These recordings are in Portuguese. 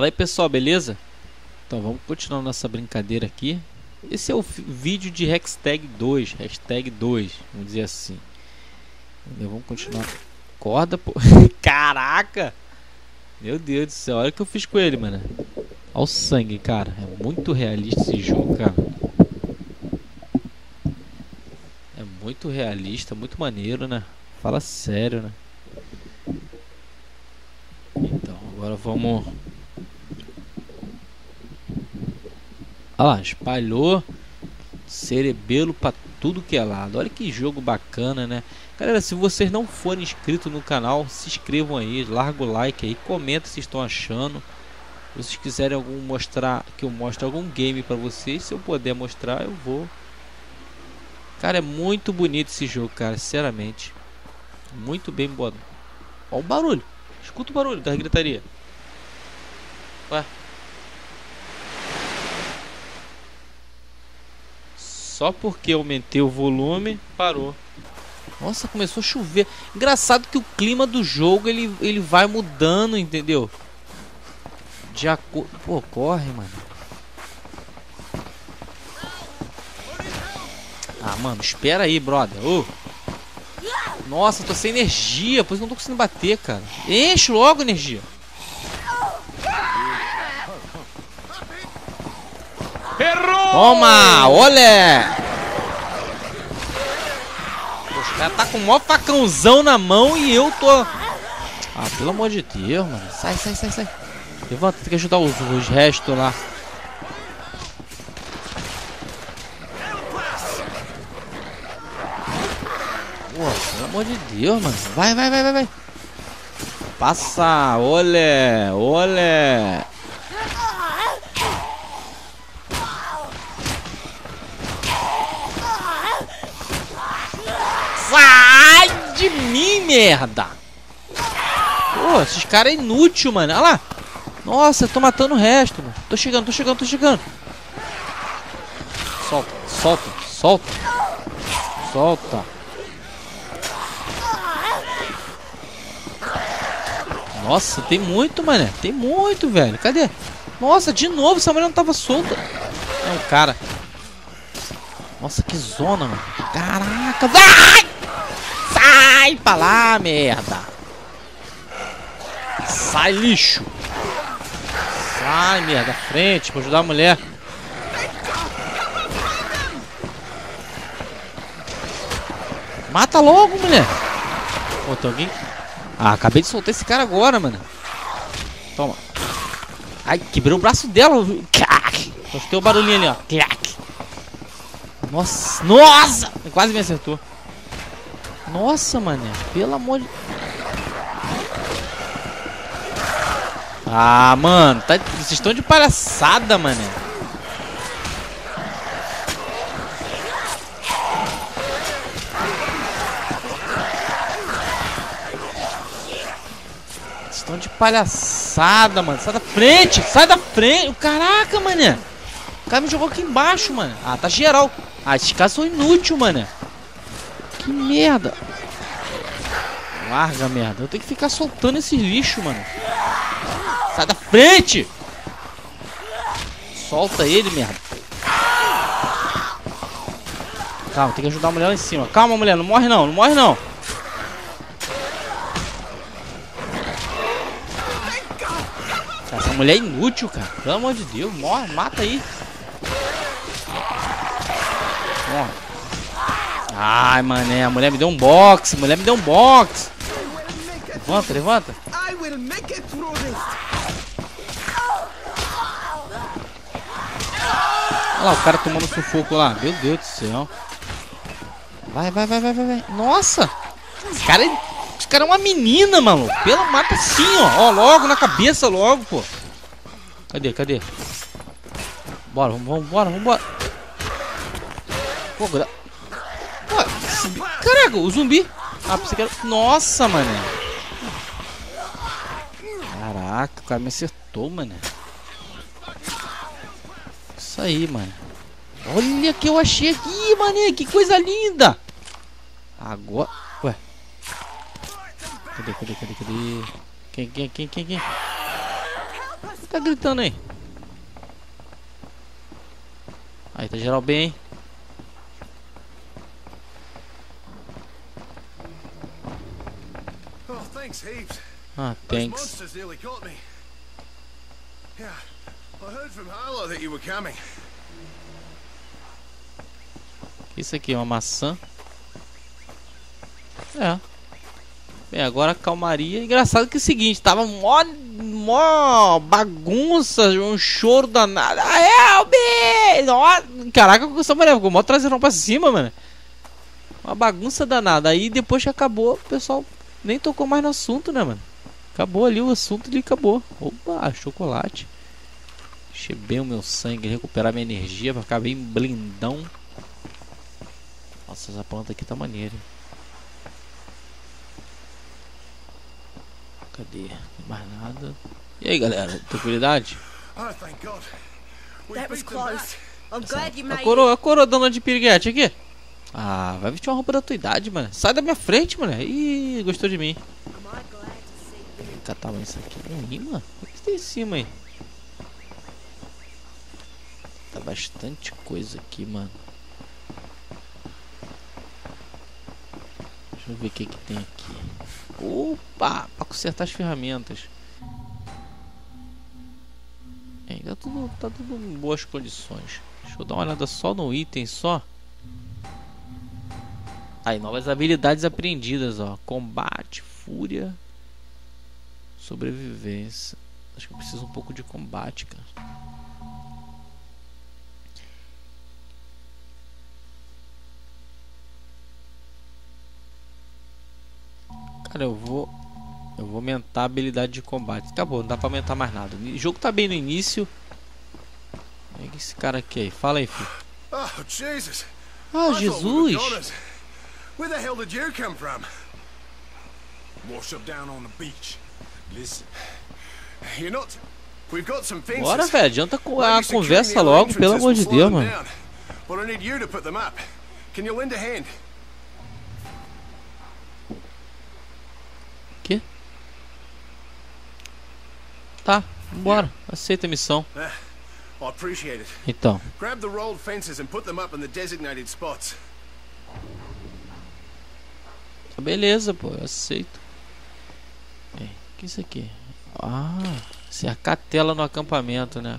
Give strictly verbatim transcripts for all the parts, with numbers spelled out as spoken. Fala aí pessoal, beleza? Então vamos continuar nossa brincadeira aqui. Esse é o vídeo de hashtag dois, hashtag dois, vamos dizer assim. Vamos continuar. Corda, pô. Caraca! Meu Deus do céu, olha o que eu fiz com ele, mano. Olha o sangue, cara. É muito realista esse jogo, cara. É muito realista, muito maneiro, né? Fala sério, né? Então, agora vamos... Olha lá, espalhou cerebelo pra tudo que é lado. Olha que jogo bacana, né? Galera, se vocês não forem inscritos no canal, se inscrevam aí, larga o like aí, comenta se estão achando. Se vocês quiserem algum mostrar, que eu mostre algum game pra vocês, se eu puder mostrar, eu vou. Cara, é muito bonito esse jogo, cara, sinceramente. Muito bem bom. Olha o barulho. Escuta o barulho da gritaria. Ué. Só porque aumentei o volume, parou. Nossa, começou a chover. Engraçado que o clima do jogo, ele, ele vai mudando, entendeu? De acordo... Pô, corre, mano. Ah, mano, espera aí, brother. Ô. Nossa, tô sem energia. Por isso não tô conseguindo bater, cara. Enche logo energia. Errou! Toma! Olé! Os caras tá com o maior facãozão na mão e eu tô... Ah, pelo amor de Deus, mano. Sai, sai, sai, sai. Levanta, tem que ajudar os, os restos lá. Pô, pelo amor de Deus, mano. Vai, vai, vai, vai, vai. Passa! Olé! Olé! Sai de mim, merda! Pô, esses caras é inútil, mano. Olha lá. Nossa, eu tô matando o resto, mano. Tô chegando, tô chegando, tô chegando. Solta, solta, solta. Solta. Nossa, tem muito, mano. Tem muito, velho. Cadê? Nossa, de novo, essa mulher não tava solta. É um cara. Nossa, que zona, mano. Caraca. Vai! Sai pra lá, merda. Sai, lixo. Sai, merda. Frente, vou ajudar a mulher. Mata logo, mulher. Pô, tem alguém? Ah, acabei de soltar esse cara agora, mano. Toma. Ai, quebrou o braço dela. Clac. Só tem o barulhinho ali, ó. Clac. Nossa, nossa. Quase me acertou. Nossa, mané, pelo amor de... Ah, mano, tá... vocês estão de palhaçada, mané. Vocês estão de palhaçada, mano. Sai da frente, sai da frente. Caraca, mané. O cara me jogou aqui embaixo, mano. Ah, tá geral. Ah, esses caras são inúteis, mané. Que merda. Larga, merda. Eu tenho que ficar soltando esses lixos, mano. Sai da frente. Solta ele, merda. Calma, tem que ajudar a mulher lá em cima. Calma, mulher, não morre não, não morre não. Essa mulher é inútil, cara. Pelo amor de Deus, morre, mata aí. Morre. Ai, mané, a mulher me deu um box, a mulher me deu um box. Levanta, levanta. Olha lá, o cara tomando sufoco lá. Meu Deus do céu. Vai, vai, vai, vai, vai, vai. Nossa! Esse cara, é... Esse cara é uma menina, mano. Pelo mata assim, ó. Ó, logo na cabeça, logo, pô. Cadê, cadê? Bora, vamos, vambora, vambora. Pô, gra... Caraca, o zumbi. Ah, pensei que era... Nossa, mané. Caraca, o cara me acertou, mané. Isso aí, mano. Olha o que eu achei aqui, mané. Que coisa linda. Agora... Ué. Cadê, cadê, cadê, cadê? Quem, quem, quem, quem, quem? tá gritando aí? Aí tá geral bem. Ah, thanks. Isso aqui é uma maçã. É. Bem, agora calmaria. Engraçado que é o seguinte, tava mó, mó bagunça, um choro danado. Help! Caraca, essa mulher ficou mó traseirão pra cima, mano. Uma bagunça danada. Aí depois que acabou, o pessoal nem tocou mais no assunto, né, mano? Acabou ali o assunto, ele acabou. Opa, chocolate. Encher bem o meu sangue, recuperar minha energia pra ficar bem blindão. Nossa, essa planta aqui tá maneira. Cadê? Não mais nada. E aí, galera? Tranquilidade? Essa... A coroa, a coroa, dona de piriguete aqui. Ah, vai vestir uma roupa da tua idade, mano. Sai da minha frente, mano. Ih, gostou de mim. Catar isso aqui. Um imã? O que tem em cima aí? Tá bastante coisa aqui, mano. Deixa eu ver o que que tem aqui. Opa! Pra consertar as ferramentas. É, ainda tudo, tá tudo em boas condições. Deixa eu dar uma olhada só no item só. Aí, novas habilidades aprendidas, ó. Combate, fúria, sobrevivência. Acho que eu preciso um pouco de combate, cara. Cara, eu vou eu vou aumentar a habilidade de combate. Acabou, não dá pra aumentar mais nada. O jogo tá bem no início. O que esse cara aqui aí? Fala aí, filho. Oh, Jesus! Ah, Jesus! Where the hell did you come from? Wash up down on the beach. Listen. You're not. We've got some things. Bora, velho, adianta a conversa logo, pelo amor de Deus, mano. But I need you to put them up. Can you lend a hand? Que? Tá, bora. Aceita a missão. I appreciate it. Então. Grab the rolled fences and put them up in the designated spots. Beleza, pô, eu aceito. É, que isso aqui? Ah, cercar a tela no acampamento, né?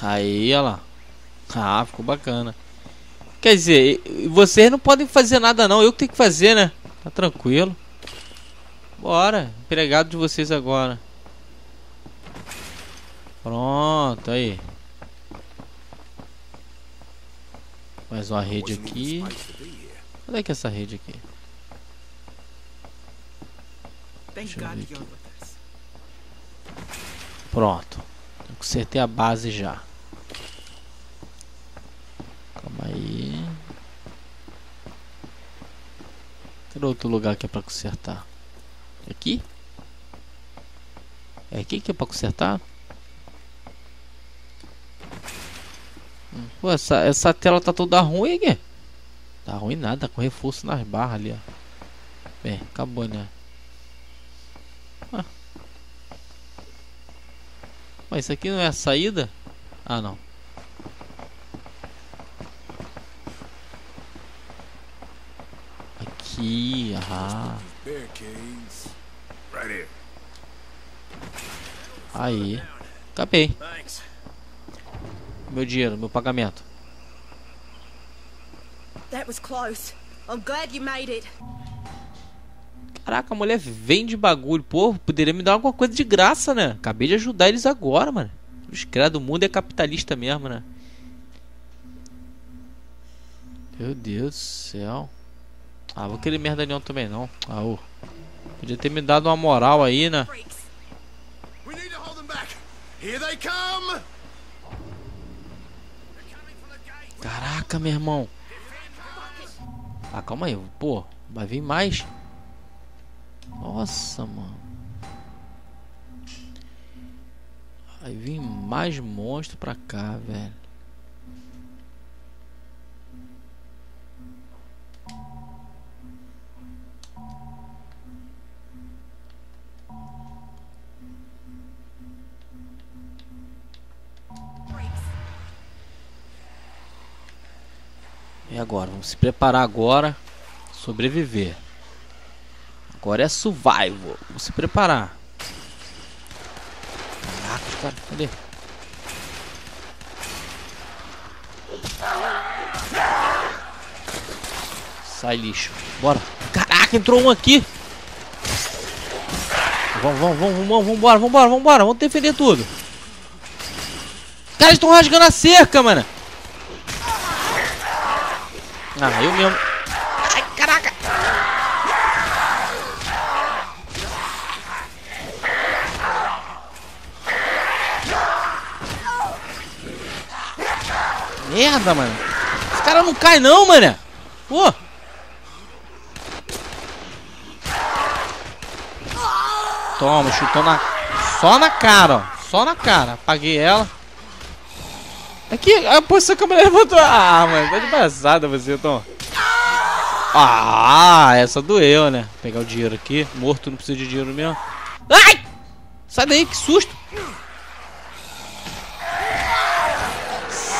Aí, olha lá. Ah, ficou bacana. Quer dizer, vocês não podem fazer nada não, eu que tenho que fazer, né? Tá tranquilo. Bora, empregado de vocês agora. Pronto, aí. Mais uma rede aqui. Onde é que é essa rede aqui? Deixa eu ver aqui. Pronto. Eu consertei a base já. Calma aí. Tem outro lugar que é pra consertar. Aqui? É aqui que é pra consertar? Hum. Pô, essa, essa tela tá toda ruim aqui. Tá ruim nada, com reforço nas barras ali, ó. Bem, acabou, né? Ah. Mas isso aqui não é a saída? Ah, não. Aqui, ah. Aí, acabei. Meu dinheiro, meu pagamento. Caraca, a mulher vende bagulho. Pô, poderia me dar alguma coisa de graça, né? Acabei de ajudar eles agora, mano. Os caras do mundo é capitalista mesmo, né? Meu Deus do céu. Ah, vou querer merda nenhuma também não. Ah, ô. Podia ter me dado uma moral aí, né? Caraca, meu irmão. Ah, calma aí, pô. Vai vir mais. Nossa, mano. Aí vem mais monstro pra cá, velho. E agora? Vamos se preparar agora. Sobreviver. Agora é survival. Vamos se preparar. Caraca, os caras. Cadê? Sai, lixo. Bora. Caraca, entrou um aqui. Vamos, vamos, vamos, vamos, vamos embora, vamos embora, vamos embora. Vamos defender tudo. Os caras estão rasgando a cerca, mano. Ah, eu mesmo. Ai, caraca. Merda, mano. Esse cara não cai não, mano. Pô. Toma, chutou na... Só na cara, ó. Só na cara. Apaguei ela. Aqui, a posição que a mulher levantou. Ah, mano, tá de passada você, Tom. Ah, essa doeu, né? Vou pegar o dinheiro aqui. Morto, não precisa de dinheiro mesmo. Ai! Sai daí, que susto!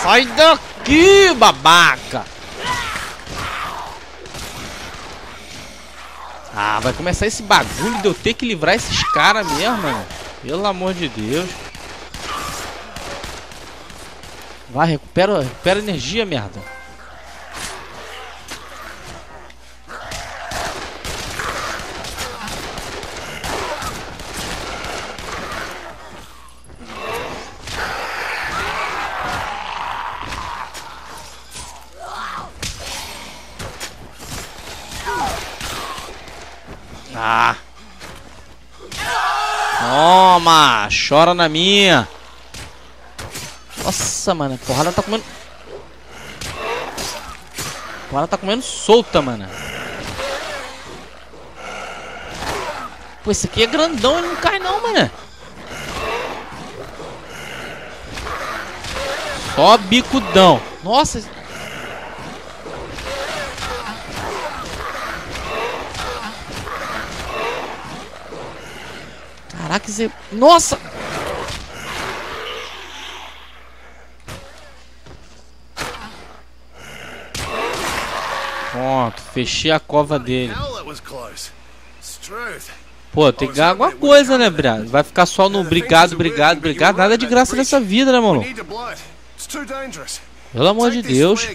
Sai daqui, babaca! Ah, vai começar esse bagulho de eu ter que livrar esses caras mesmo, mano. Pelo amor de Deus. Vai, recupera, recupera energia, merda. Ah. Toma, chora na minha. Nossa, mano, a porrada tá comendo. A porrada tá comendo solta, mano. Pô, esse aqui é grandão, ele não cai não, mano. Só bicudão. Nossa. Caraca, esse... Nossa. Pronto, fechei a cova dele. Pô, tem que ganhar alguma coisa, né, Brad? Vai ficar só no obrigado, obrigado, obrigado. Nada de graça nessa vida, né, mano? Pelo amor de Deus.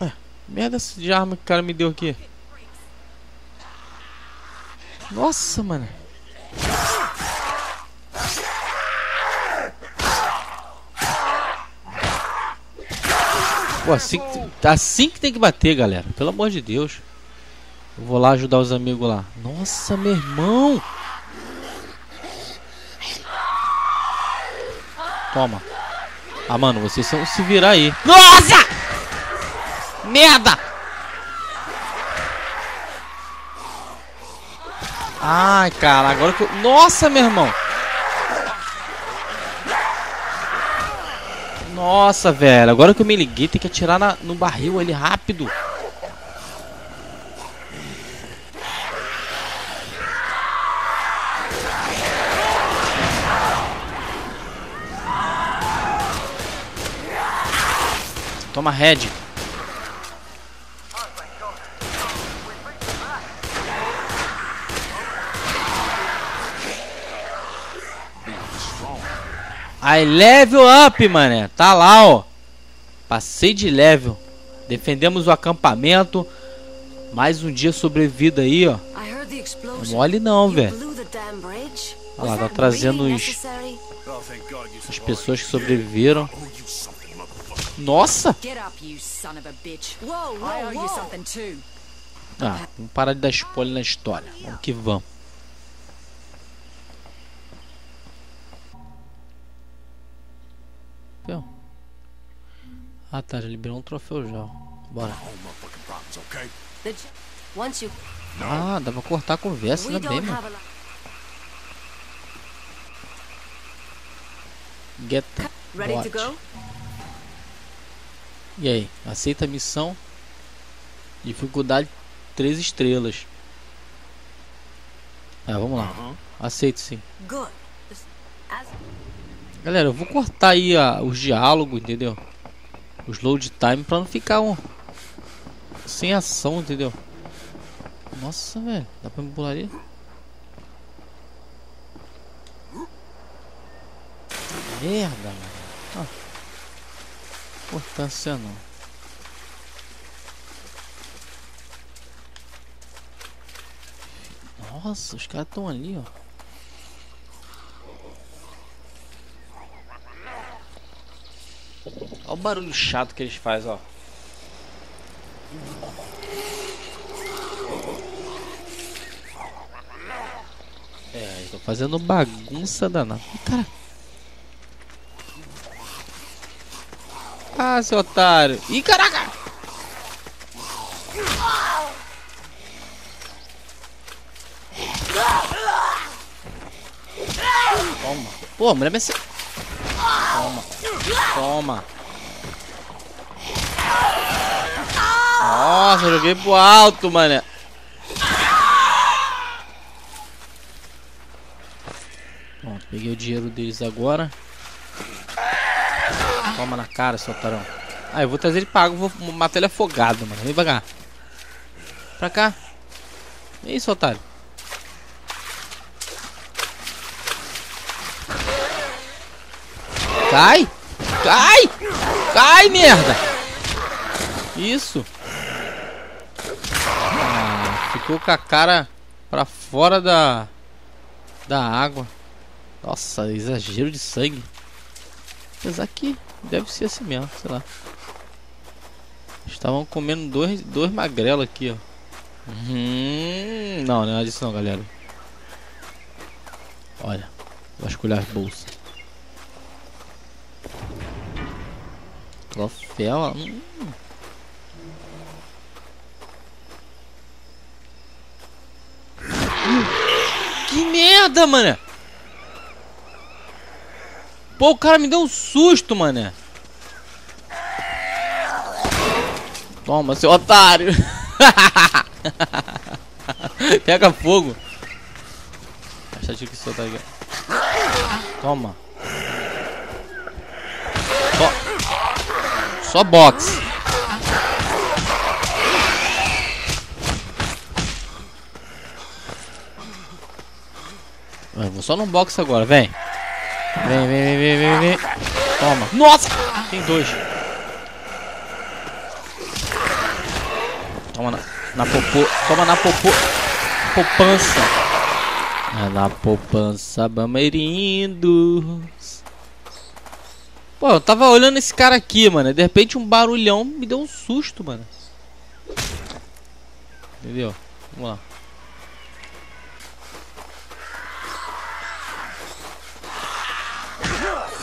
Ué, merda de arma que o cara me deu aqui. Nossa, mano. Pô, assim, assim que tem que bater, galera. Pelo amor de Deus. Eu vou lá ajudar os amigos lá. Nossa, meu irmão. Toma. Ah, mano, vocês vão se virar aí. Nossa! Merda! Ai, cara, agora que eu... Nossa, meu irmão. Nossa, velho, agora que eu me liguei, tem que atirar na, no barril ali rápido. Toma head. Aí, level up, mané. Tá lá, ó. Passei de level. Defendemos o acampamento. Mais um dia sobrevida aí, ó. Não mole não, velho. Olha lá, tá trazendo os... as pessoas que sobreviveram. Nossa! Ah, vamos parar de dar spoiler na história. Vamos que vamos. Ah, tá, já liberou um troféu já. Bora. Ah, dá pra cortar a conversa também, mano. Get what? E aí, aceita a missão. Dificuldade três estrelas. Ah, vamos lá. Aceito sim. Galera, eu vou cortar aí a, os diálogos, entendeu? Os load time pra não ficar um sem ação, entendeu? Nossa, velho, dá pra me pular ali? Merda, mano. Importância não. Nossa, os caras estão ali, ó. Olha o barulho chato que eles fazem, ó. É, tô fazendo bagunça danada. Cara. Ah, seu otário. Ih, caraca! Toma. Pô, a mulher me acertou. Toma. Toma. Nossa, eu joguei pro alto, mané. Bom, peguei o dinheiro deles agora. Toma na cara, seu otarão. Ah, eu vou trazer ele pago, vou matar ele afogado, mano. Vem pra cá. Pra cá. E isso, otário. Cai! Cai! Cai, merda! Isso! Ah, ficou com a cara pra fora da, da água. Nossa, exagero de sangue. Apesar que deve ser assim mesmo, sei lá. Estavam comendo dois, dois magrelos aqui, ó. Hum, não, não é disso não, galera. Olha, vasculhar as bolsas. Troféu, hum. Que merda, mano! Pô, o cara me deu um susto, mané. Toma, seu otário. Pega fogo. Acha que esse otário aqui. Toma. Só, Só boxe. Eu vou só no boxe agora, vem. Vem, vem, vem, vem, vem. Toma. Nossa! Tem dois. Toma na, na popô. Toma na popô. Poupança. É na poupança, Bameirindos. Pô, eu tava olhando esse cara aqui, mano. De repente um barulhão me deu um susto, mano. Entendeu? Vamos lá.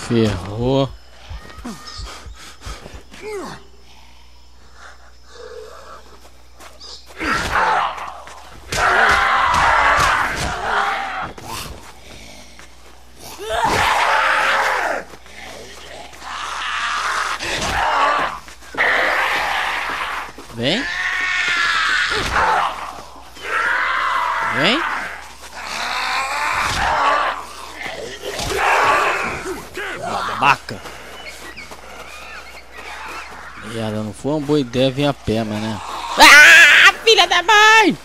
Ferrou. Vem. Vem. Baca. Ela não foi uma boa ideia vir a pé, mas né? Ah, filha da mãe!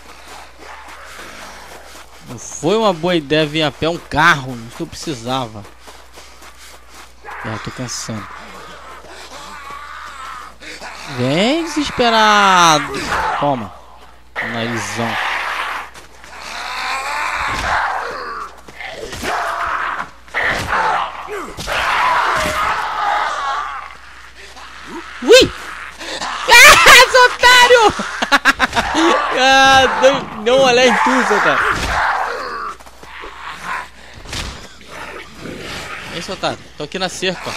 Não foi uma boa ideia vir a pé um carro, não que eu precisava. Ah, tô cansando. Vem, desesperado! Toma, narizão. Ui! Ah, seu otário! Ah, deu, deu um olhar em tudo, seu otário. Vem, seu otário. Tô aqui na cerca.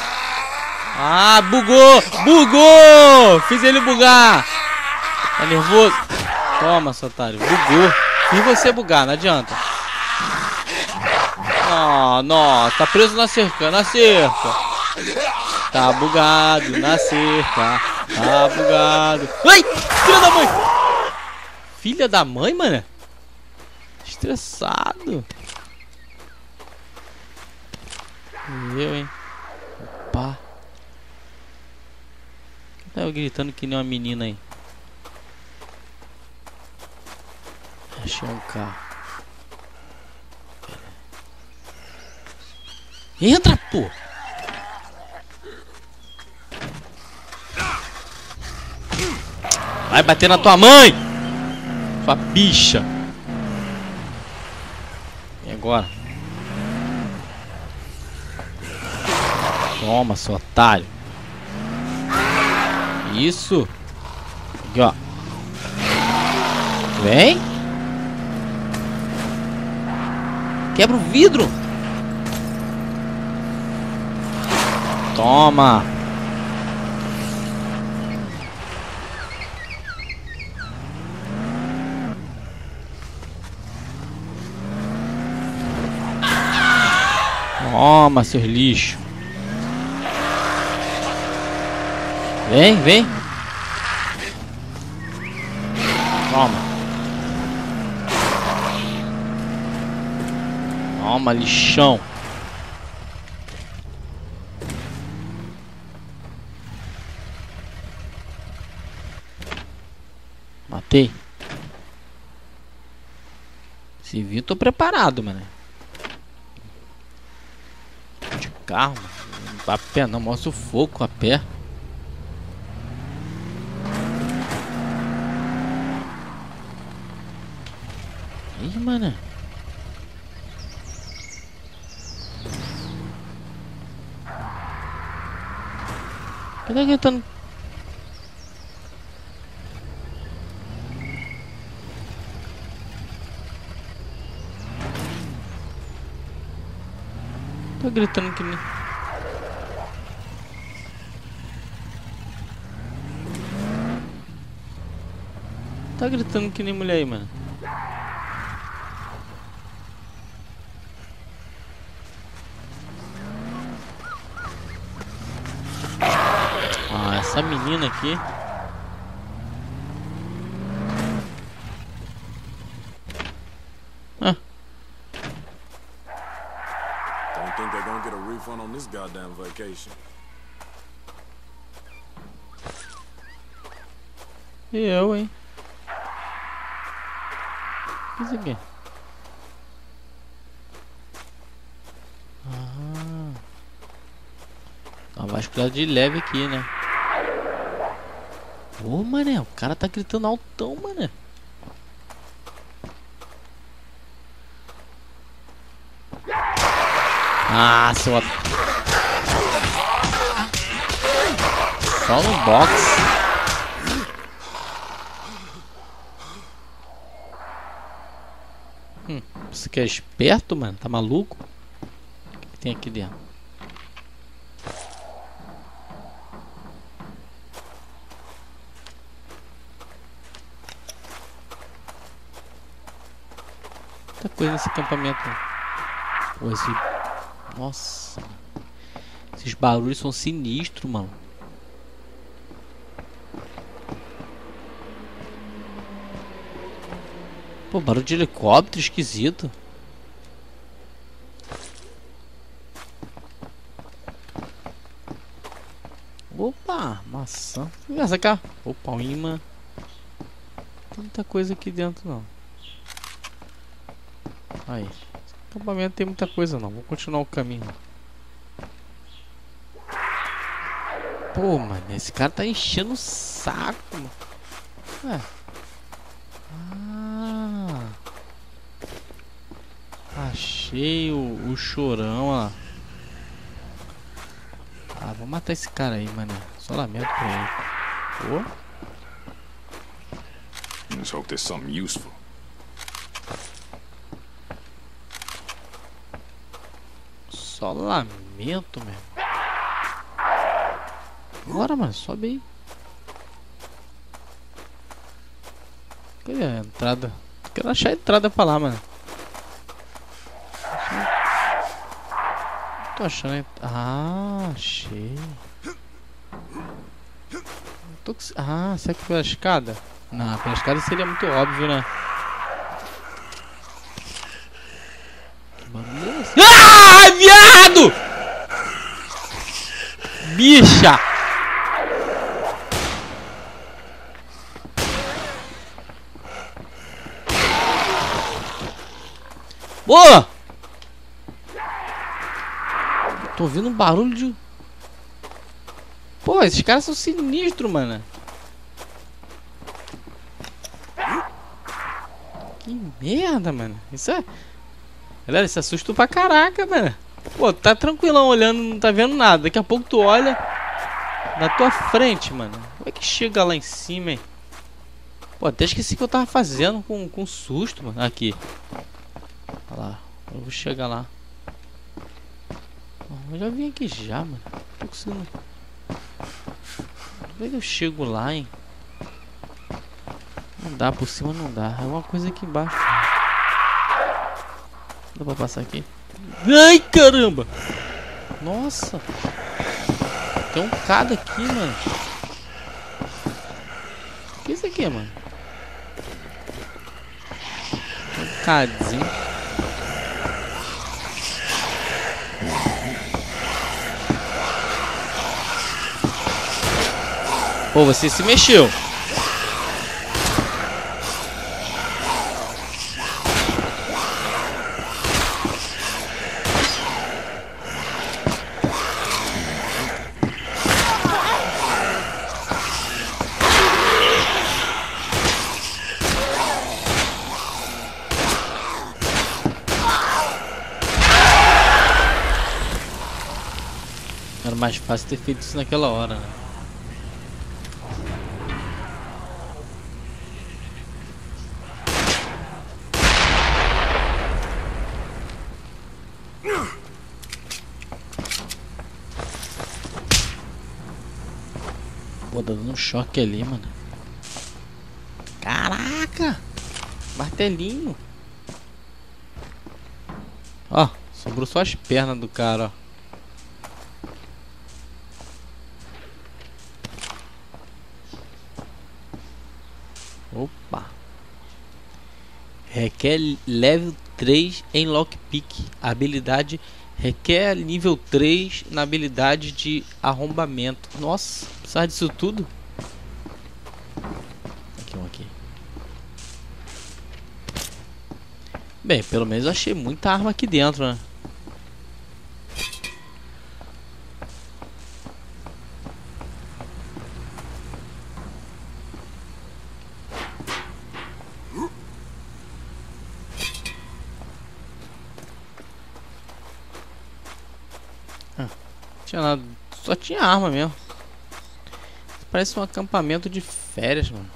Ah, bugou! Bugou! Fiz ele bugar. Tá nervoso? Toma, seu otário. Bugou. E você bugar, não adianta. Não, não. Tá preso na cerca, na cerca. Tá bugado, na cerca. Tá bugado. Ai, filha da mãe. Filha da mãe, mano? Estressado. Eu, hein? Opa. Tá eu gritando que nem uma menina aí. Achei um carro. Entra, pô! Vai bater na tua mãe! Sua bicha! E agora? Toma, seu otário. Isso. Aqui, ó. Vem. Quebra o vidro. Toma. Toma, seus lixos. Vem, vem. Toma. Toma, lixão. Matei. Se vir, tô preparado, mano. De carro, mano. A pé, não mostra o fogo a pé. Ih, mano. Cadê que eu tô... Tô gritando que nem... Tá gritando que nem mulher aí, mano. Essa menina aqui. Ah. Don't think they're gonna get a refund on this goddamn vacation. E eu, hein? O que é isso aqui? Ah. Tá vasculhado de leve aqui, né? Ô, mané, o cara tá gritando altão, mané. Ah, seu... Só no box. Hum, você que é esperto, mano? Tá maluco? O que, que tem aqui dentro? Muita coisa nesse acampamento. Pô, esse... Nossa. Esses barulhos são sinistros, mano. Pô, barulho de helicóptero esquisito. Opa, maçã. Essa cá. Opa, um imã. Não tem muita coisa aqui dentro, não. Aí, esse acampamento tem muita coisa não, vou continuar o caminho. Pô, mano, esse cara tá enchendo o saco, mano. É. Ah. Achei o, o chorão, ó. Ah, vou matar esse cara aí, mano. Só lamento pra ele. Pô. Let's hope there's something useful. Só lamento, meu. Bora, mano. Sobe aí. Cadê a entrada? Quero achar a entrada pra lá, mano. Tô achando a entrada. Ah, achei. Tô... Ah, será que pela escada? Não, pela escada seria muito óbvio, né? Ah, viado! Bicha! Boa! Tô ouvindo um barulho de... Pô, esses caras são sinistros, mano. Que merda, mano. Isso é... Galera, isso assusta pra caraca, mano. Pô, tá tranquilão olhando, não tá vendo nada. Daqui a pouco tu olha na tua frente, mano. Como é que chega lá em cima, hein? Pô, até esqueci que eu tava fazendo com, com susto, mano. Aqui. Olha lá. Eu vou chegar lá. Eu já vim aqui já, mano. Não tô conseguindo... Como é que eu chego lá, hein? Não dá, por cima não dá. É uma coisa aqui embaixo. Dá pra passar aqui? Ai, caramba! Nossa! Tem um cada aqui, mano. O que é isso aqui, mano? Tem um cadinho. Pô, você se mexeu. Era mais fácil ter feito isso naquela hora, né? Pô, tá dando um choque ali, mano. Caraca! Martelinho. Ó, sobrou só as pernas do cara, ó. Opa. Requer level três em lockpick. A habilidade requer nível três na habilidade de arrombamento. Nossa, precisa disso tudo? Aqui, um aqui. Bem, pelo menos eu achei muita arma aqui dentro, né? Tinha nada, só tinha arma mesmo. Parece um acampamento de férias, mano.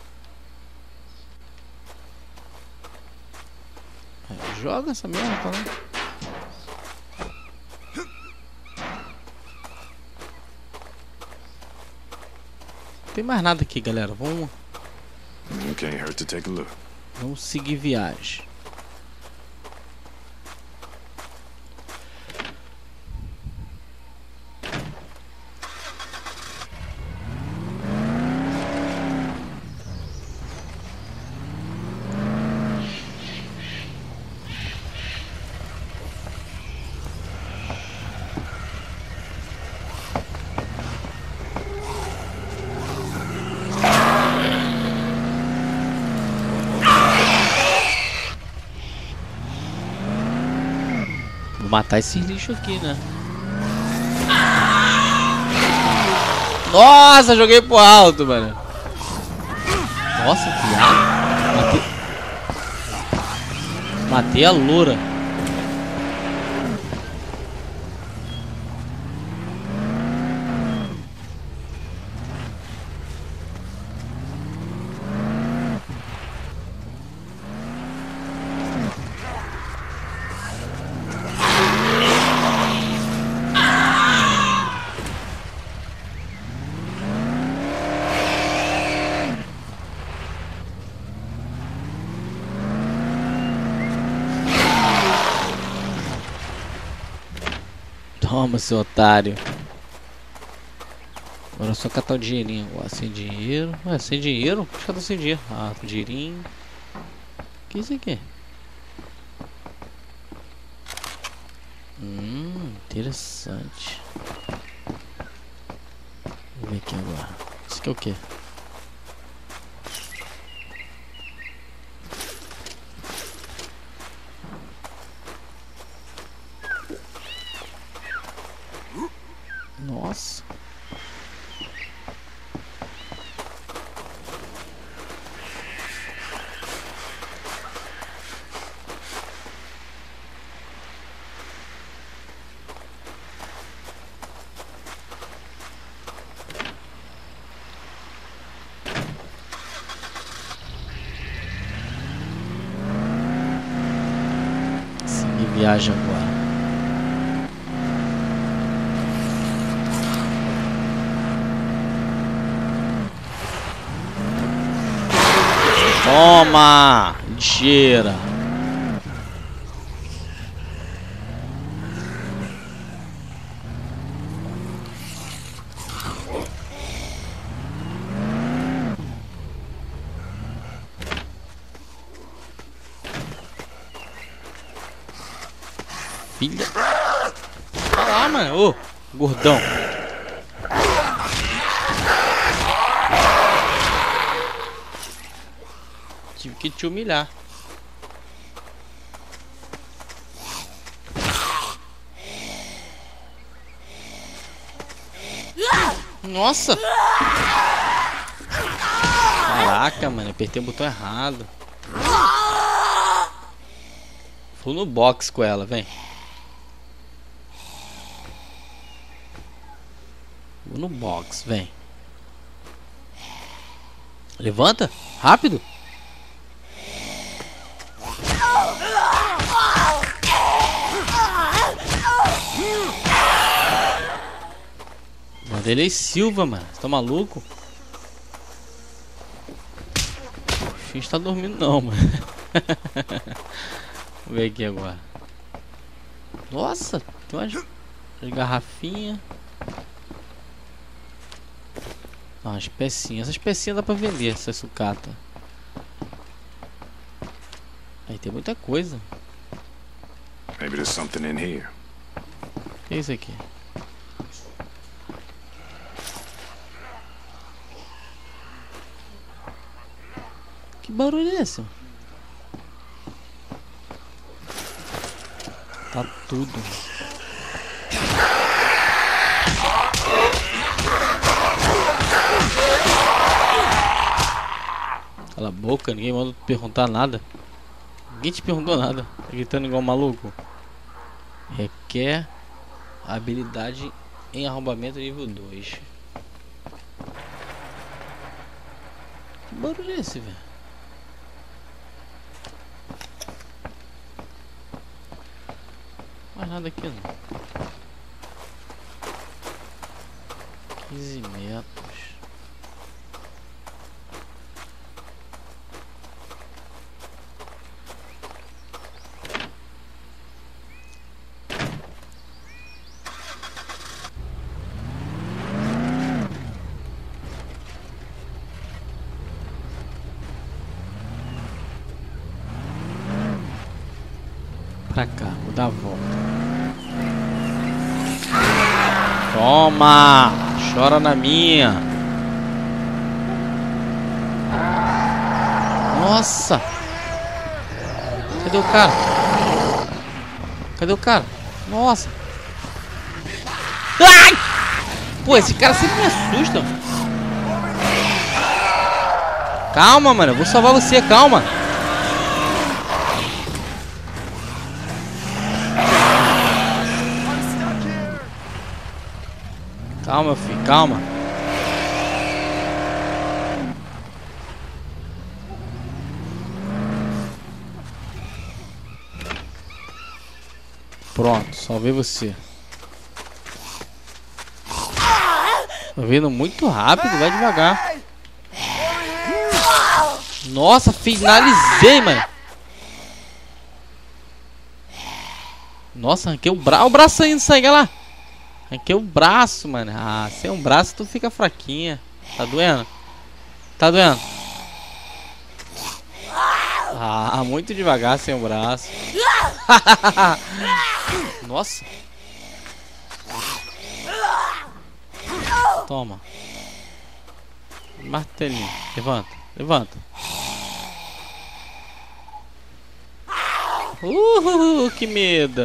Joga essa merda pra lá. Não tem mais nada aqui, galera. Vamos. Vamos seguir viagem. Matar esse lixo aqui, né? Nossa, joguei pro alto, mano. Nossa, viado. Matei... Matei a loura. Toma, seu otário. Agora é só catar o dinheirinho. Ó, sem dinheiro. Ué, sem dinheiro? Acho que eu tô sem dinheiro. Ah, dinheirinho. O que é isso aqui? Hum, interessante. Vou ver aqui agora. Isso aqui é o quê? Nossa. Seguir viagem agora. Toma! Mentira! Filha! Ah, mano! Ô, gordão! Tive que te humilhar. Nossa! Caraca, mano, apertei o botão errado. Fui no box com ela, vem. Vou no box, vem. Levanta, rápido. Vanderlei Silva, mano, você tá maluco? A gente tá dormindo não, mano. Vamos ver aqui agora. Nossa, tem umas garrafinhas. Ah, umas pecinhas. Essas pecinhas dá pra vender, essa sucata. Aí tem muita coisa. Maybe there's something in here. O que é isso aqui? Que barulho é esse? Tá tudo. Cala a boca, ninguém manda perguntar nada. Ninguém te perguntou nada. Tá gritando igual um maluco. Requer habilidade em arrombamento nível dois. Que barulho é esse, velho? Nada aqui não. quinze metros. Pra cá, vou dar a volta. Toma! Chora na minha! Nossa! Cadê o cara? Cadê o cara? Nossa! Ai! Pô, esse cara sempre me assusta! Calma, mano! Eu vou salvar você, calma! Calma, filho, calma. Pronto, salvei você. Tô vindo muito rápido, vai devagar. Nossa, finalizei, mano. Nossa, arranquei o, bra o braço ainda, sai lá. Aqui é o braço, mano. Ah, se é um braço, tu fica fraquinha. Tá doendo? Tá doendo? Ah, muito devagar sem o braço. Nossa. Toma. Martelinho. Levanta, levanta. Uhul, que medo.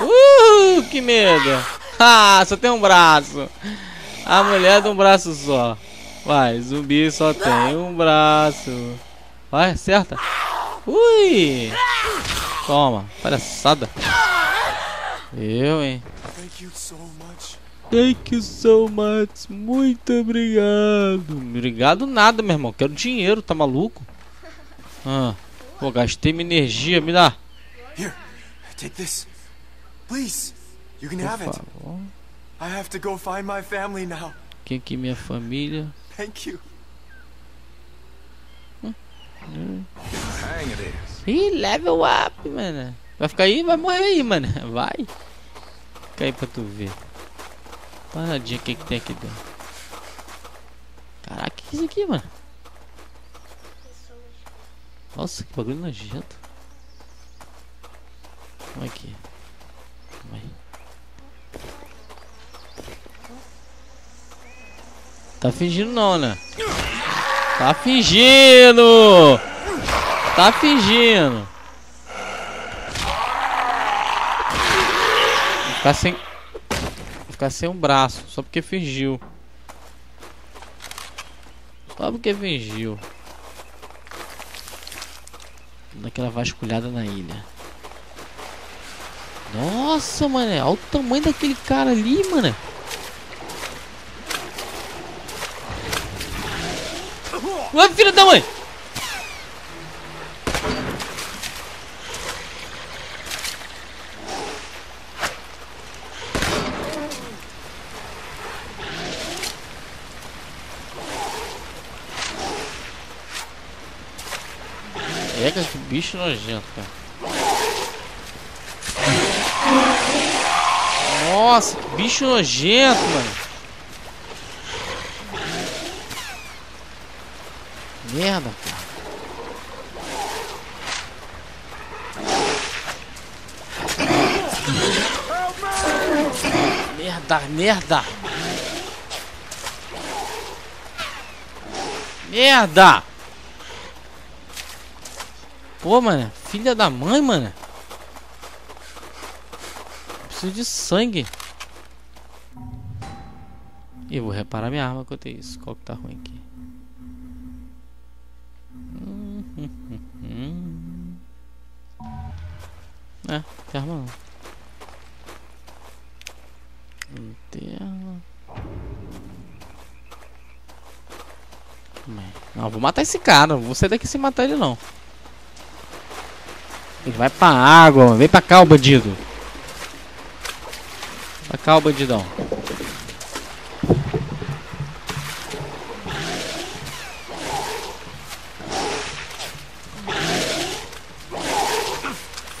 Uhul, que medo. Ah, só tem um braço. A mulher de um braço só. Vai, zumbi só tem um braço. Vai, acerta. Ui. Toma, palhaçada. Eu, hein. Thank you so much. Thank you so much. Muito obrigado. Obrigado nada, meu irmão. Quero dinheiro, tá maluco? Ah. Pô, gastei minha energia, me dá. Here, take this. Please, you can have it. I have to go find my family now. Quem que minha família? Thank you. Ih, level up, mano. Vai ficar aí, vai morrer aí, mano. Vai. Fica aí pra tu ver. Paradinha, o que que tem aqui dentro? Caraca, o que é isso aqui, mano? Nossa, que bagulho nojento. Vamos aqui. Vai. Tá fingindo não, né? Tá fingindo! Tá fingindo! Vou ficar sem... Vou ficar sem um braço, só porque fingiu. Só porque fingiu. Daquela vasculhada na ilha. Nossa, mano. Olha o tamanho daquele cara ali, mano. Ué, filho da mãe. Pega que bicho nojento, cara. Nossa, que bicho nojento, mano. Merda, cara. Merda, merda. Merda. Pô, mano, filha da mãe, mano. Preciso de sangue. E eu vou reparar minha arma enquanto isso. Qual que tá ruim aqui? Hum, hum, hum, hum. É, que arma não. Interna. Não, eu vou matar esse cara. Não vou sair daqui sem matar ele, não. Ele vai pra água, mano. Vem pra cá, o bandido. Pra cá, o bandidão.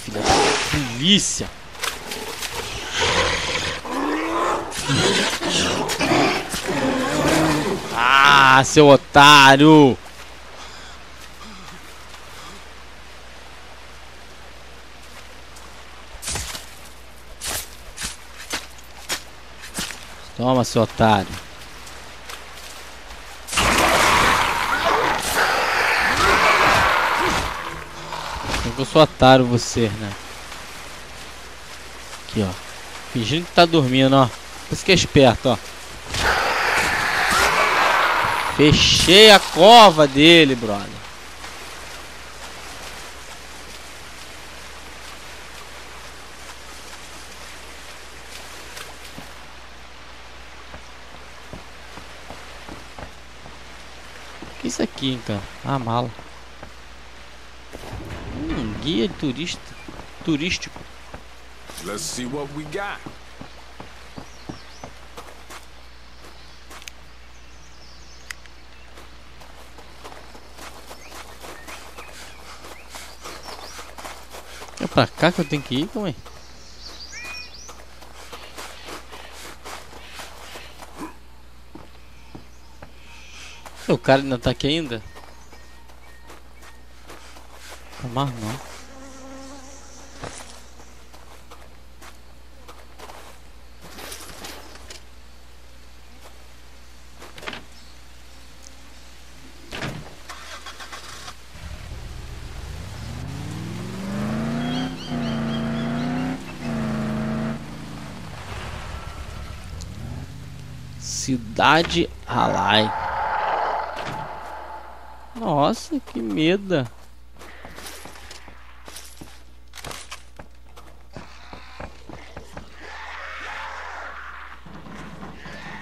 Filha da polícia. Ah, seu otário. Toma, seu otário. Eu sou otário, você, né? Aqui, ó. Fingindo que tá dormindo, ó. Por isso que é esperto, ó. Fechei a cova dele, brother. Isso aqui, então. A ah, mala. Hum, guia turista, turístico. Let's see what we got. É pra cá que eu tenho que ir, também. O cara ainda tá aqui ainda? Calma, não. Cidade Halai. Nossa, que medo.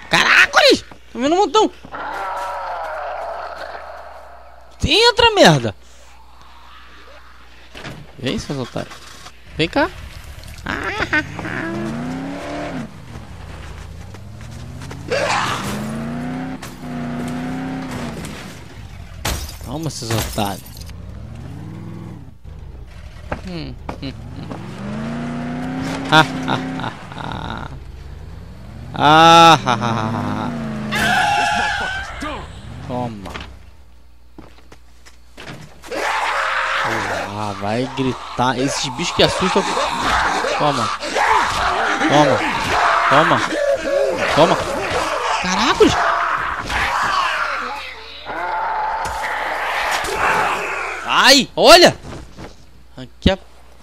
Caraca, tô vendo um montão. Entra, merda. Vem, seus otários. Vem cá. Calma, esses otários. Hum, hum, hum. Ha, ha, ha, ha. Ah, ha, ha, ha. Toma. Ah, vai gritar. Esses bichos que assustam. Toma. Toma. Toma. Toma. Caraca. Ai, olha! Ranquei a,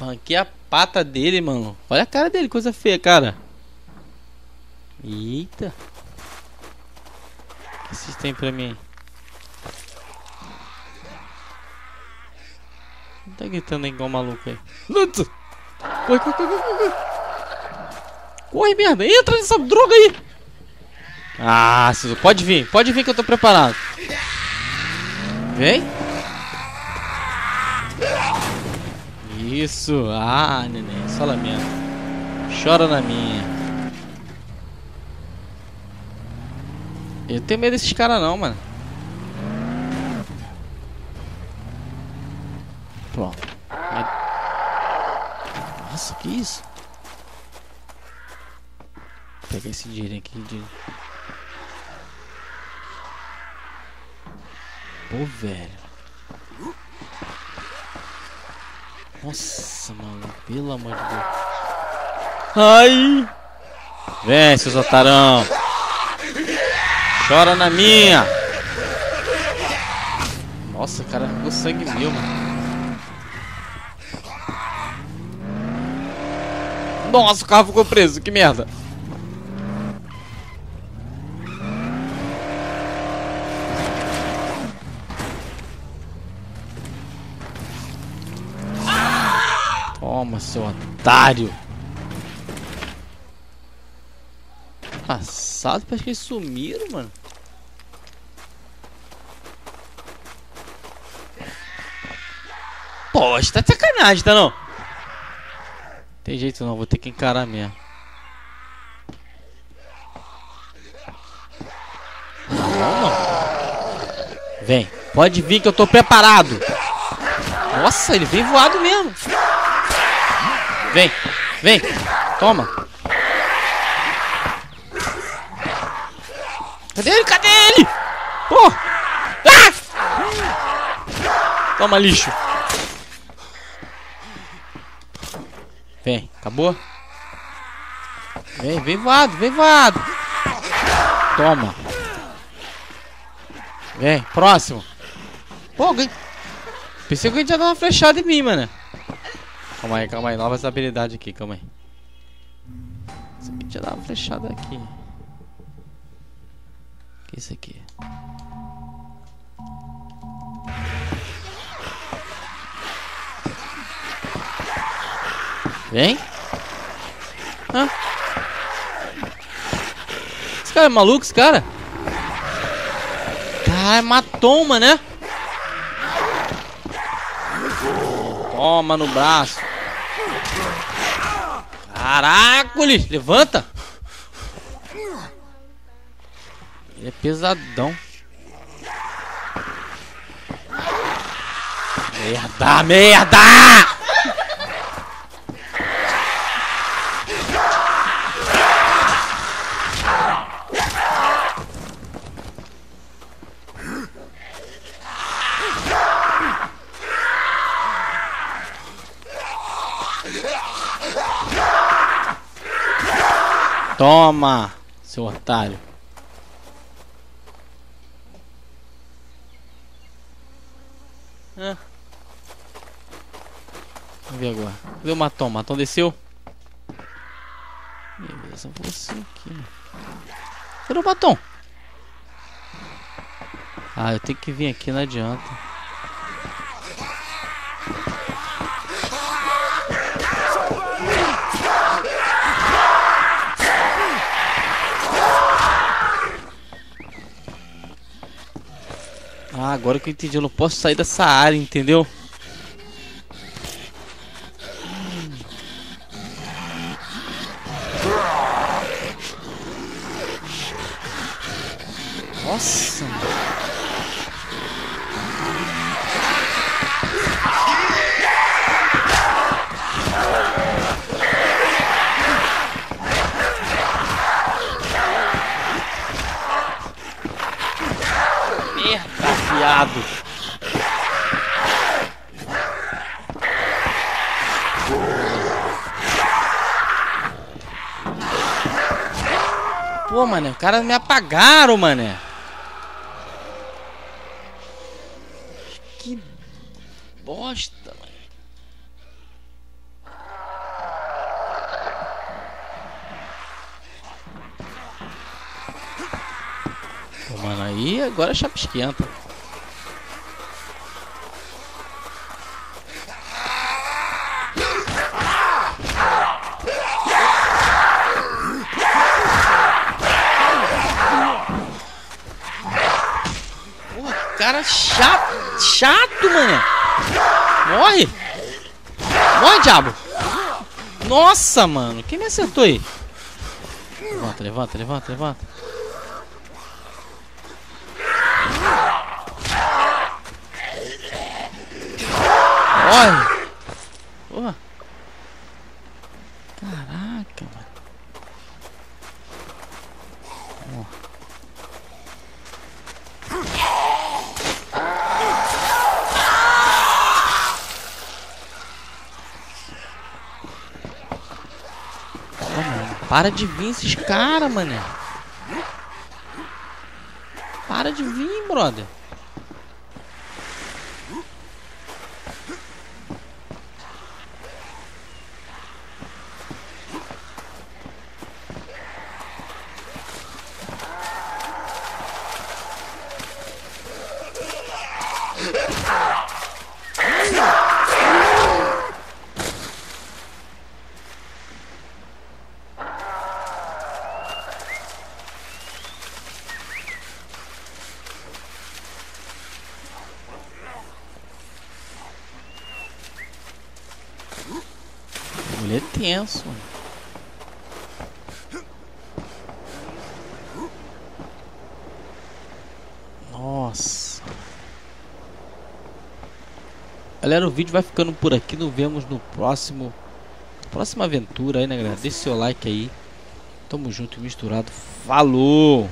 ranquei a pata dele, mano. Olha a cara dele, coisa feia, cara. Eita. O que vocês têm pra mim? Não tá gritando igual maluco aí. Luto! Corre, corre, corre, corre! Corre, merda! Entra nessa droga aí! Ah, pode vir, pode vir que eu tô preparado. Vem! Isso, ah, neném, só lamento. Chora na minha. Eu tenho medo desses caras não, mano. Pronto. Nossa, que isso? Vou pegar esse dinheiro aqui de... Pô, velho. Nossa, mano, pelo amor de Deus. Ai! Vem, seus otarão! Chora na minha! Nossa, cara, ficou sangue meu, mano. Nossa, o carro ficou preso, que merda! Toma, seu otário. Passado, parece que eles sumiram, mano. Poxa, tá de sacanagem, tá não? Tem jeito não, vou ter que encarar mesmo. Toma. Vem, pode vir que eu tô preparado. Nossa, ele vem voado mesmo. Vem, vem, toma. Cadê ele? Cadê ele? Pô! Ah! Toma, lixo. Vem, acabou? Vem, vem voado, vem voado. Toma. Vem, próximo. Pô, alguém... Pensei que alguém ia dar uma flechada em mim, mano. Calma aí, calma aí, novas habilidades aqui, calma aí. Isso aqui já dá uma flechada aqui. O que é isso aqui? Vem? Hã? Esse cara é maluco, esse cara? Caralho, matou uma, né? Toma no braço. Caracoles, levanta. Ele é pesadão. Merda, merda. Toma, seu otário. Ah. Vamos ver agora. Cadê o Matão? O Matão desceu. Beleza, você aqui. Cadê o Matão? Ah, eu tenho que vir aqui, não adianta. Ah, agora que eu entendi, eu não posso sair dessa área, entendeu? Nossa! Viado. Pô, mané, os caras me apagaram, mané. Que bosta, mané. Pô, mano, aí agora a chapa esquenta. Cara chato, chato, mano. Morre. Morre, diabo. Nossa, mano. Quem me acertou aí? Levanta, levanta, levanta, levanta. Morre. Porra. Caraca, mano. Para de vir esses caras, mané. Para de vir, brother. Ele é tenso. Nossa. Galera, o vídeo vai ficando por aqui. Nos vemos no próximo. Próxima aventura aí, né, galera? Deixa seu like aí. Tamo junto e misturado. Falou!